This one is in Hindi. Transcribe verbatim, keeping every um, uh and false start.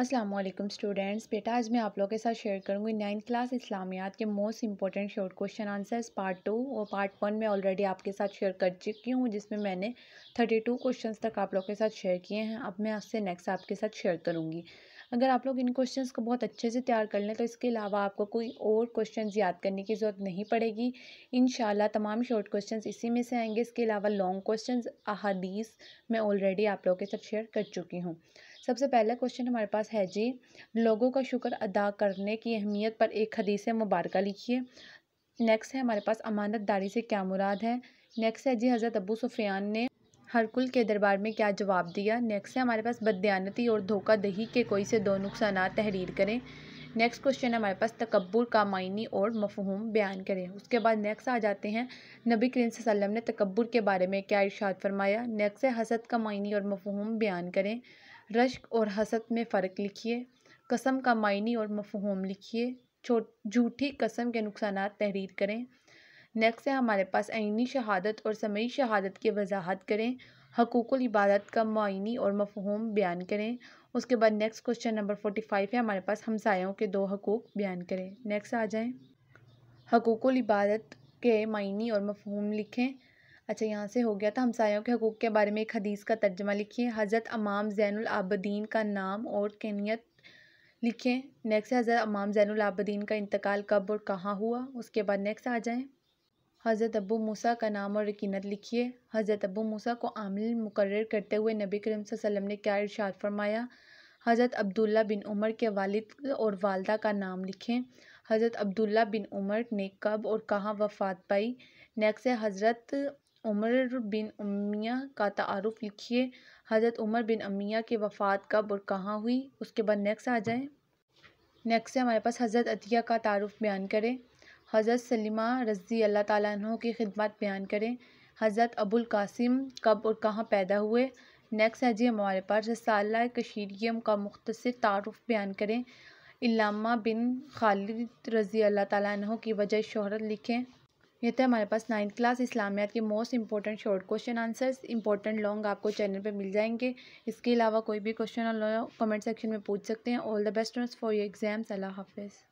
अस्सलाम वालेकुम स्टूडेंट्स। बेटा आज मैं आप लोगों के साथ शेयर करूंगी नाइन्थ क्लास इस्लामियात के most important short question answers part two. और पार्ट वन में ऑलरेडी आपके साथ शेयर कर चुकी हूँ जिसमें मैंने थर्टी टू क्वेश्चन तक आप लोगों के साथ शेयर किए हैं। अब मैं आपसे नेक्स्ट आपके साथ शेयर करूँगी। अगर आप लोग इन क्वेश्चंस को बहुत अच्छे से तैयार कर लें तो इसके अलावा आपको कोई और क्वेश्चंस याद करने की ज़रूरत नहीं पड़ेगी। इंशाल्लाह तमाम शॉर्ट क्वेश्चंस इसी में से आएंगे। इसके अलावा लॉन्ग क्वेश्चंस अहादीस मैं ऑलरेडी आप लोगों के साथ शेयर कर चुकी हूँ। सबसे पहला क्वेश्चन हमारे पास है जी, लोगों का शुक्र अदा करने की अहमियत पर एक हदीस मुबारक लिखिए। नेक्स्ट है हमारे पास, अमानतदारी से क्या मुराद है। नेक्स्ट है जी, हज़रत अबू सुफियान ने हरकुल के दरबार में क्या जवाब दिया। नेक्स्ट है हमारे पास, बदयानती और धोखादही के कोई से दो नुकसान तहरीर करें। नेक्स्ट क्वेश्चन हमारे पास, तकब्बुर का मायने और मफहूम बयान करें। उसके बाद नेक्स्ट आ जाते हैं, नबी करीम सल्लल्लाहु अलैहि वसल्लम ने तकब्बुर के बारे में क्या इरशाद फरमाया। नेक्स्ट है, हसद का मायने और मफहूम बयान करें। रश्क और हसद में फ़र्क लिखिए। कसम का मायने और मफहूम लिखिए। झूठी कसम के नुकसान तहरीर करें। नेक्स्ट है हमारे पास, आइनी शहादत और समई शहादत की वजाहत करें। हकूक़ुल इबादत का मायनी और मफहूम बयान करें। उसके बाद next question number forty five है हमारे पास, हमसायों के दो हकूक़ बयान करें। नेक्स्ट आ जाएं, हकूक़ुल इबादत के मायनी और मफहूम लिखें। अच्छा यहाँ से हो गया था, हमसायों के हकूक़ के बारे में एक हदीस का तर्जमा लिखिए। हज़रत इमाम ज़ैनुल आबदीन का नाम और कैनियत लिखें। नेक्स्ट है, हज़रत इमाम ज़ैनुल आबदीन का इंतकाल कब और कहाँ हुआ। उसके बाद नेक्स्ट आ जाएँ, हज़रत अबू मूसा का नाम और रकीनत लिखिए। हज़रत अबू मूसा को आमिल मुकर्रर करते हुए नबी करीम सल्लल्लाहु अलैहि वसल्लम ने क्या इरशाद फरमाया। हज़रत अब्दुल्ला बिन उमर के वालिद और वालदा का नाम लिखें। हज़रत अब्दुल्ला बिन उमर ने कब और कहाँ वफ़ात पाई। नेक्स्ट है, हज़रत उमर बिन अमिया का तारुफ लिखिए। हज़रत उमर बिन अमिया की वफ़ात कब और कहाँ हुई। उसके बाद नेक्स्ट आ जाएँ, नेक्स्ट है हमारे पास, हज़रत अतिया का तारुफ बयान करें। हज़रत सलीमा रज़ी अल्लाह ताला अन्हो की खिदमत बयान करें। हज़रत अबुल कासिम कब और कहाँ पैदा हुए। नेक्स्ट है जी हमारे पास, रसाला कशीरियम का मुख्तसर तारुफ बयान करें। इल्लामा बिन खालिद रज़ी अल्लाह ताला अन्हो की वजह शोहरत लिखें। ये थे हमारे पास नाइन्थ क्लास इस्लामियात के most important short question answers. Important long आपको चैनल पे मिल जाएंगे। इसके अलावा कोई भी क्वेश्चन कमेंट सेक्शन में पूछ सकते हैं। All the best for your exams. अल्लाह हाफिज़।